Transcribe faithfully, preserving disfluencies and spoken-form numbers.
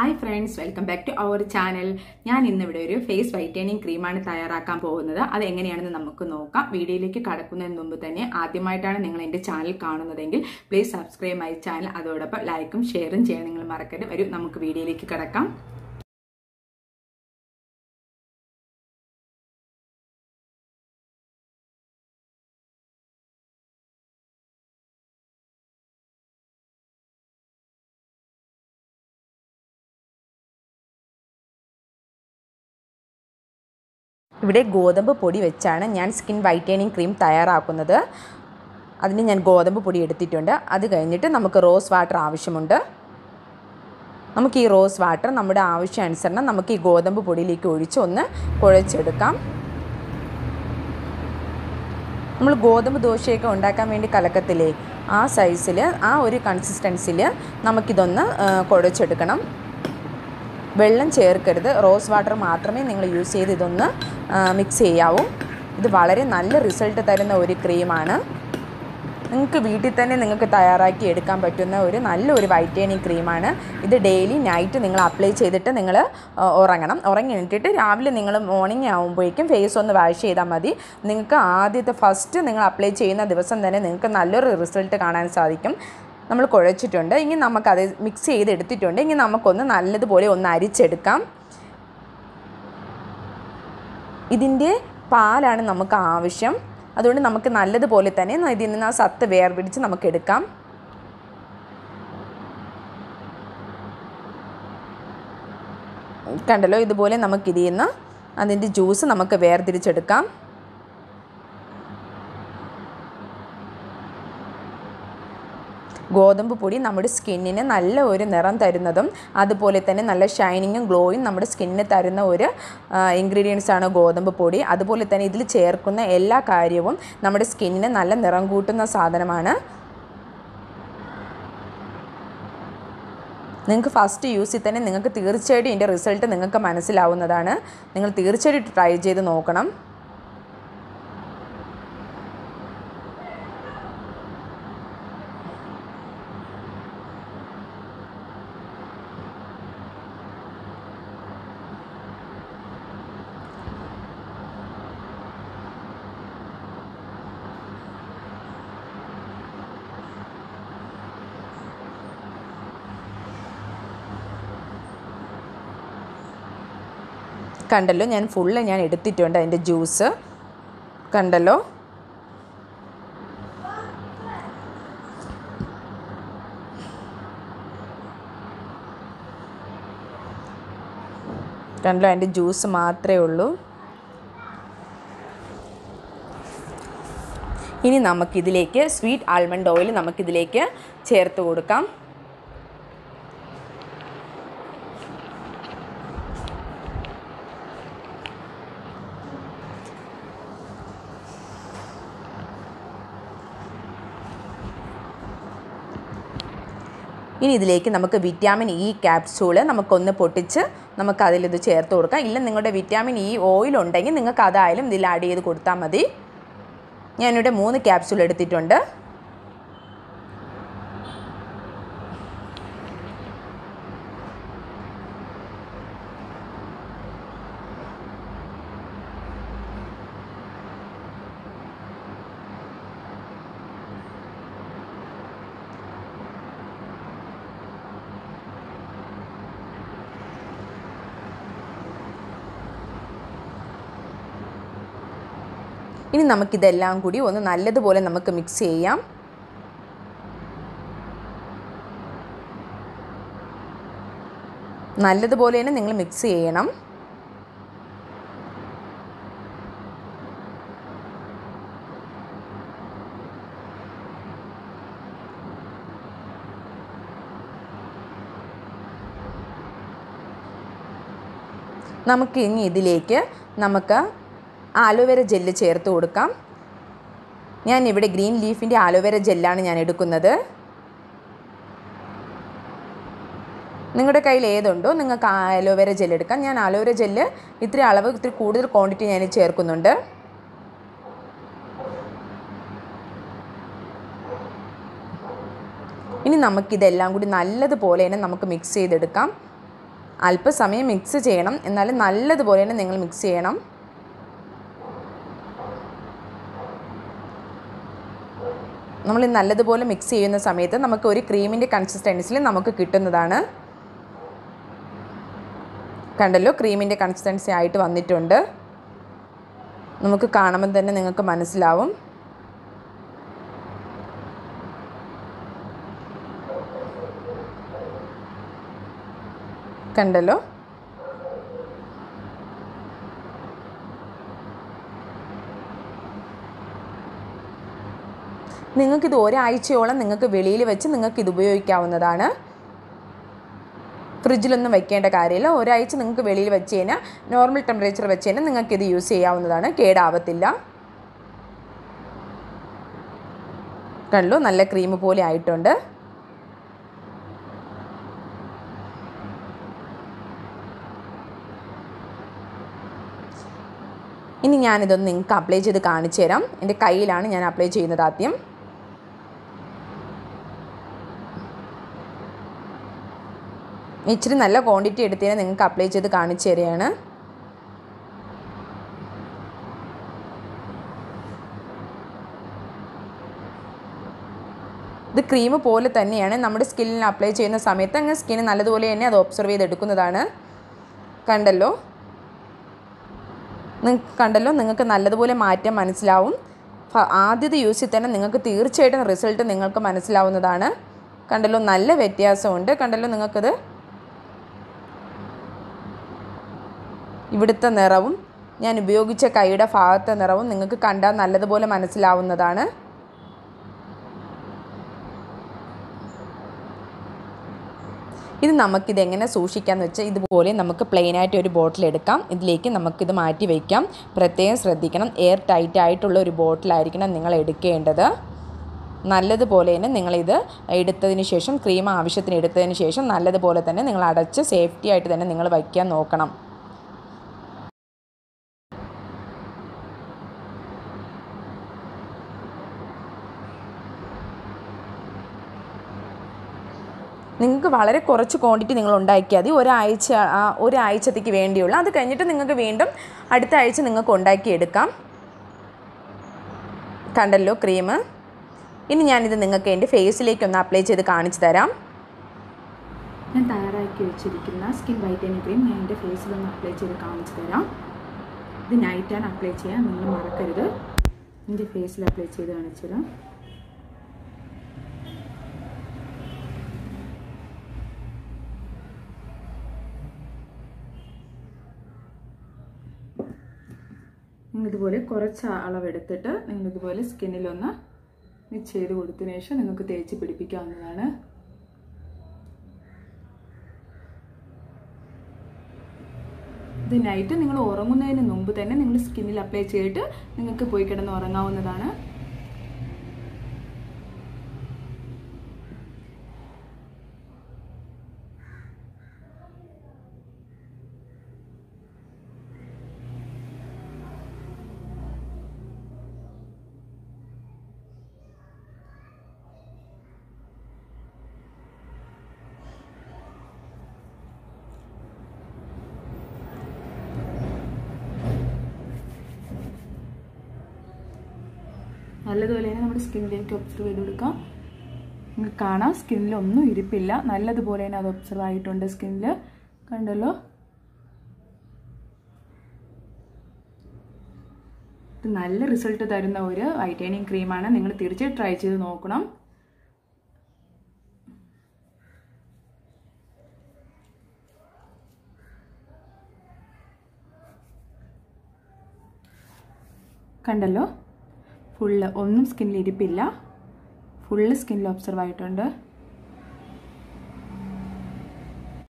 Hi friends, welcome back to our channel. ഞാൻ ഇന്നിവിടെ ഒരു ഫേസ് വൈറ്റനിങ് ക്രീം ആണ് തയ്യാറാക്കാൻ പോകുന്നത്. അത് എങ്ങനെയാണെന്ന് നമുക്ക് നോക്കാം. വീഡിയോയിലേക്ക് കടക്കുന്നതിന് മുൻപ് തന്നെ ആദ്യമായിട്ടാണ് നിങ്ങൾ എൻ്റെ ചാനൽ കാണുന്നതെങ്കിൽ please subscribe my channel. അതോടൊപ്പം ലൈക്കും ഷെയറും ചെയ്യാൻ നിങ്ങൾ മറക്കരുത്. വരൂ നമുക്ക് വീഡിയോയിലേക്ക് കടക്കാം. ഇവിടെ ഗോതമ്പ് പൊടി വെച്ചാണ് ഞാൻ സ്കിൻ വൈറ്റനിങ് ക്രീം തയ്യാറാക്കുന്നത്. അതിന് ഞാൻ ഗോതമ്പ് പൊടി എടുത്തിട്ടുണ്ട്. അത് കഴിഞ്ഞിട്ട് നമുക്ക് റോസ് വാട്ടർ ആവശ്യമുണ്ട്. നമുക്ക് ഈ റോസ് വാട്ടർ നമ്മുടെ ആവശ്യാനുസരണം നമുക്ക് ഈ ഗോതമ്പ് പൊടിയിലേക്ക് ഒഴിച്ച് ഒന്ന് കുഴച്ചെടുക്കാം. നമ്മൾ ഗോതമ്പ് ദോശയൊക്കെ ഉണ്ടാക്കാൻ വേണ്ടി കലക്കത്തില്ലേ, ആ സൈസിൽ ആ ഒരു കൺസിസ്റ്റൻസിയിൽ നമുക്കിതൊന്ന് കുഴച്ചെടുക്കണം. വെള്ളം ചേർക്കരുത്, റോസ് വാട്ടർ മാത്രമേ നിങ്ങൾ യൂസ് ചെയ്ത് ഇതൊന്ന് മിക്സ് ചെയ്യാവൂ. ഇത് വളരെ നല്ല റിസൾട്ട് തരുന്ന ഒരു ക്രീമാണ്. നിങ്ങൾക്ക് വീട്ടിൽ തന്നെ നിങ്ങൾക്ക് തയ്യാറാക്കി എടുക്കാൻ പറ്റുന്ന ഒരു നല്ലൊരു വൈറ്റനിങ് ക്രീമാണ് ഇത്. ഡെയിലി നൈറ്റ് നിങ്ങൾ അപ്ലൈ ചെയ്തിട്ട് നിങ്ങൾ ഉറങ്ങണം. ഉറങ്ങി എണീറ്റിട്ട് രാവിലെ നിങ്ങൾ മോർണിംഗ് ആകുമ്പോഴേക്കും ഫേസ് ഒന്ന് വാഷ് ചെയ്താൽ മതി. നിങ്ങൾക്ക് ആദ്യത്തെ ഫസ്റ്റ് നിങ്ങൾ അപ്ലൈ ചെയ്യുന്ന ദിവസം തന്നെ നിങ്ങൾക്ക് നല്ലൊരു റിസൾട്ട് കാണാൻ സാധിക്കും. നമ്മൾ കുഴച്ചിട്ടുണ്ട്, ഇനി നമുക്കത് മിക്സ് ചെയ്തെടുത്തിട്ടുണ്ട്. ഇനി നമുക്കൊന്ന് നല്ലതുപോലെ ഒന്ന് അരിച്ചെടുക്കാം. ഇതിൻ്റെ പാലാണ് നമുക്ക് ആവശ്യം, അതുകൊണ്ട് നമുക്ക് നല്ലതുപോലെ തന്നെ ഇതിൽ നിന്ന് ആ സത്ത് വേർപിടിച്ച് നമുക്കെടുക്കാം. കണ്ടല്ലോ, ഇതുപോലെ നമുക്കിതിൽ നിന്ന് അതിൻ്റെ ജ്യൂസ് നമുക്ക് വേർതിരിച്ചെടുക്കാം. ഗോതമ്പ് പൊടി നമ്മുടെ സ്കിന്നിന് നല്ല ഒരു നിറം തരുന്നതും അതുപോലെ തന്നെ നല്ല ഷൈനിങ്ങും ഗ്ലോയും നമ്മുടെ സ്കിന്നിന് തരുന്ന ഒരു ഇൻഗ്രീഡിയൻസാണ് ഗോതമ്പ് പൊടി. അതുപോലെ തന്നെ ഇതിൽ ചേർക്കുന്ന എല്ലാ കാര്യവും നമ്മുടെ സ്കിന്നിന് നല്ല നിറം കൂട്ടുന്ന സാധനമാണ്. നിങ്ങൾക്ക് ഫസ്റ്റ് യൂസിൽ തന്നെ നിങ്ങൾക്ക് തീർച്ചയായിട്ടും ഇതിൻ്റെ റിസൾട്ട് നിങ്ങൾക്ക് മനസ്സിലാവുന്നതാണ്. നിങ്ങൾ തീർച്ചയായിട്ടും ട്രൈ ചെയ്ത് നോക്കണം. കണ്ടല്ലോ, ഞാൻ ഫുള്ള് ഞാൻ എടുത്തിട്ടുണ്ട് അതിൻ്റെ ജ്യൂസ്. കണ്ടല്ലോ, കണ്ടല്ലോ അതിൻ്റെ ജ്യൂസ് മാത്രമേ ഉള്ളൂ. ഇനി നമുക്കിതിലേക്ക് സ്വീറ്റ് ആൽമണ്ട് ഓയിൽ നമുക്കിതിലേക്ക് ചേർത്ത് കൊടുക്കാം. ഇനി ഇതിലേക്ക് നമുക്ക് വിറ്റാമിൻ ഇ ക്യാപ്സൂള് നമുക്കൊന്ന് പൊട്ടിച്ച് നമുക്കതിലിത് ചേർത്ത് കൊടുക്കാം. ഇല്ല നിങ്ങളുടെ വിറ്റാമിൻ ഇ ഓയിലുണ്ടെങ്കിൽ നിങ്ങൾക്ക് അതായാലും ഇതിൽ ആഡ് ചെയ്ത് കൊടുത്താൽ മതി. ഞാനിവിടെ മൂന്ന് ക്യാപ്സൂൾ എടുത്തിട്ടുണ്ട്. ഇനി നമുക്കിതെല്ലാം കൂടി ഒന്ന് നല്ലതുപോലെ നമുക്ക് മിക്സ് ചെയ്യാം. നല്ലതുപോലെ തന്നെ നിങ്ങൾ മിക്സ് ചെയ്യണം. നമുക്ക് ഇനി ഇതിലേക്ക് നമുക്ക് ആലോവേര ജെല്ല് ചേർത്ത് കൊടുക്കാം. ഞാൻ ഇവിടെ ഗ്രീൻ ലീഫിൻ്റെ ആലോവേര ജെല്ലാണ് ഞാൻ എടുക്കുന്നത്. നിങ്ങളുടെ കയ്യിൽ ഏതുണ്ടോ നിങ്ങൾക്ക് ആലോവേര ജെല്ല് എടുക്കാം. ഞാൻ ആലോവേര ജെല്ല് ഇത്തിരി അളവ് ഇത്തിരി കൂടുതൽ ക്വാണ്ടിറ്റി ഞാൻ ചേർക്കുന്നുണ്ട്. ഇനി നമുക്കിതെല്ലാം കൂടി നല്ലതുപോലെ തന്നെ നമുക്ക് മിക്സ് ചെയ്തെടുക്കാം. അല്പസമയം മിക്സ് ചെയ്യണം. എന്നാലും നല്ലതുപോലെ തന്നെ നിങ്ങൾ മിക്സ് ചെയ്യണം. നമ്മൾ നല്ലതുപോലെ മിക്സ് ചെയ്യുന്ന സമയത്ത് നമുക്ക് ഒരു ക്രീമിൻ്റെ കൺസിസ്റ്റൻസിൽ നമുക്ക് കിട്ടുന്നതാണ്. കണ്ടല്ലോ, ക്രീമിൻ്റെ കൺസിസ്റ്റൻസി ആയിട്ട് വന്നിട്ടുണ്ട്. നമുക്ക് കാണുമ്പോൾ തന്നെ നിങ്ങൾക്ക് മനസ്സിലാവും. കണ്ടല്ലോ, നിങ്ങൾക്കിത് ഒരാഴ്ചയോളം നിങ്ങൾക്ക് വെളിയിൽ വെച്ച് നിങ്ങൾക്കിത് ഉപയോഗിക്കാവുന്നതാണ്. ഫ്രിഡ്ജിലൊന്നും വെക്കേണ്ട കാര്യമില്ല. ഒരാഴ്ച നിങ്ങൾക്ക് വെളിയിൽ വെച്ച് കഴിഞ്ഞാൽ നോർമൽ ടെമ്പറേച്ചർ വെച്ച് കഴിഞ്ഞാൽ നിങ്ങൾക്കിത് യൂസ് ചെയ്യാവുന്നതാണ്. കേടാവത്തില്ല. കണ്ടല്ലോ, നല്ല ക്രീം പോലെ ആയിട്ടുണ്ട്. ഇനി ഞാനിതൊന്ന് നിങ്ങൾക്ക് അപ്ലൈ ചെയ്ത് കാണിച്ചു തരാം. എൻ്റെ കയ്യിലാണ് ഞാൻ അപ്ലൈ ചെയ്യുന്നത്. ആദ്യം ഇച്ചിരി നല്ല ക്വാണ്ടിറ്റി എടുത്ത് നിങ്ങൾക്ക് അപ്ലൈ ചെയ്ത് കാണിച്ചു തരികയാണ്. ഇത് ക്രീം പോലെ തന്നെയാണ് നമ്മുടെ സ്കിന്നിൽ അപ്ലൈ ചെയ്യുന്ന സമയത്ത് അങ്ങനെ സ്കിന്ന് നല്ലതുപോലെ തന്നെ അത് ഒബ്സർവ് ചെയ്തെടുക്കുന്നതാണ്. കണ്ടല്ലോ നിങ്ങൾക്ക് കണ്ടല്ലോ നിങ്ങൾക്ക് നല്ലതുപോലെ മാറ്റം മനസ്സിലാവും. ആദ്യത്തെ യൂസിൽ തന്നെ നിങ്ങൾക്ക് തീർച്ചയായിട്ടും റിസൾട്ട് നിങ്ങൾക്ക് മനസ്സിലാവുന്നതാണ്. കണ്ടല്ലോ, നല്ല വ്യത്യാസമുണ്ട്. കണ്ടല്ലോ, നിങ്ങൾക്കത് ഇവിടുത്തെ നിറവും ഞാൻ ഉപയോഗിച്ച കൈയുടെ ഭാഗത്തെ നിറവും നിങ്ങൾക്ക് കണ്ടാൽ നല്ലതുപോലെ മനസ്സിലാവുന്നതാണ്. ഇത് നമുക്കിതെങ്ങനെ സൂക്ഷിക്കാമെന്ന് വെച്ചാൽ ഇതുപോലെ നമുക്ക് പ്ലെയിനായിട്ട് ഒരു ബോട്ടിൽ എടുക്കാം. ഇതിലേക്ക് നമുക്കിത് മാറ്റി വയ്ക്കാം. പ്രത്യേകം ശ്രദ്ധിക്കണം, എയർ ടൈറ്റ് ആയിട്ടുള്ള ഒരു ബോട്ടിലായിരിക്കണം നിങ്ങൾ എടുക്കേണ്ടത്. നല്ലതുപോലെ തന്നെ നിങ്ങളിത് എടുത്തതിന് ശേഷം, ക്രീം ആവശ്യത്തിന് എടുത്തതിന് ശേഷം നല്ലതുപോലെ തന്നെ നിങ്ങൾ അടച്ച് സേഫ്റ്റി ആയിട്ട് തന്നെ നിങ്ങൾ വയ്ക്കാൻ നോക്കണം. നിങ്ങൾക്ക് വളരെ കുറച്ച് ക്വാണ്ടിറ്റി നിങ്ങൾ ഉണ്ടാക്കിയാൽ മതി. ഒരാഴ്ച ഒരാഴ്ചത്തേക്ക് വേണ്ടിയുള്ള, അത് കഴിഞ്ഞിട്ട് നിങ്ങൾക്ക് വീണ്ടും അടുത്ത ആഴ്ച നിങ്ങൾക്ക് ഉണ്ടാക്കിയെടുക്കാം. കണ്ടല്ലോ ക്രീം. ഇനി ഞാനിത് നിങ്ങൾക്ക് എൻ്റെ ഫേസിലേക്കൊന്ന് അപ്ലൈ ചെയ്ത് കാണിച്ചു തരാം. ഞാൻ തയ്യാറാക്കി വെച്ചിരിക്കുന്ന സ്കിൻ വൈറ്റനിങ് ക്രീം ഞാൻ എൻ്റെ ഫേസിലൊന്ന് അപ്ലൈ ചെയ്ത് കാണിച്ചു തരാം. ഇത് നൈറ്റാണ് അപ്ലൈ ചെയ്യാൻ, നിങ്ങൾ മറക്കരുത്. എൻ്റെ ഫേസിൽ അപ്ലൈ ചെയ്ത് കാണിച്ചു തരാം. നിങ്ങളിതുപോലെ കുറച്ച് അളവെടുത്തിട്ട് നിങ്ങളിതുപോലെ സ്കിന്നിലൊന്ന് മിക്സ് ചെയ്ത് കൊടുത്തതിന് ശേഷം നിങ്ങൾക്ക് തേച്ച് പിടിപ്പിക്കാവുന്നതാണ്. ഇത് നൈറ്റ് നിങ്ങൾ ഉറങ്ങുന്നതിന് മുമ്പ് തന്നെ നിങ്ങൾ സ്കിന്നിൽ അപ്ലൈ ചെയ്തിട്ട് നിങ്ങൾക്ക് പോയി കിടന്ന് ഉറങ്ങാവുന്നതാണ്. നല്ലതുപോലെ തന്നെ നമ്മുടെ സ്കിന്നിലേക്ക് ഒബ്സർവ് ചെയ്ത് കൊടുക്കാം. നിങ്ങൾക്ക് കാണാം സ്കിന്നിലൊന്നും ഇരിപ്പില്ല, നല്ലതുപോലെ തന്നെ അത് ഒബ്സർവ് ആയിട്ടുണ്ട് സ്കിന്നിൽ. കണ്ടല്ലോ, ഇത് നല്ല റിസൾട്ട് തരുന്ന ഒരു വൈറ്റനിങ് ക്രീമാണ്. നിങ്ങൾ തീർച്ചയായും ട്രൈ ചെയ്ത് നോക്കണം. കണ്ടല്ലോ, ഫുള്ള് ഒന്നും സ്കിന്നിലിരിപ്പില്ല, ഫുള്ള് സ്കിന്നിൽ ഒബ്സർവ് ആയിട്ടുണ്ട്.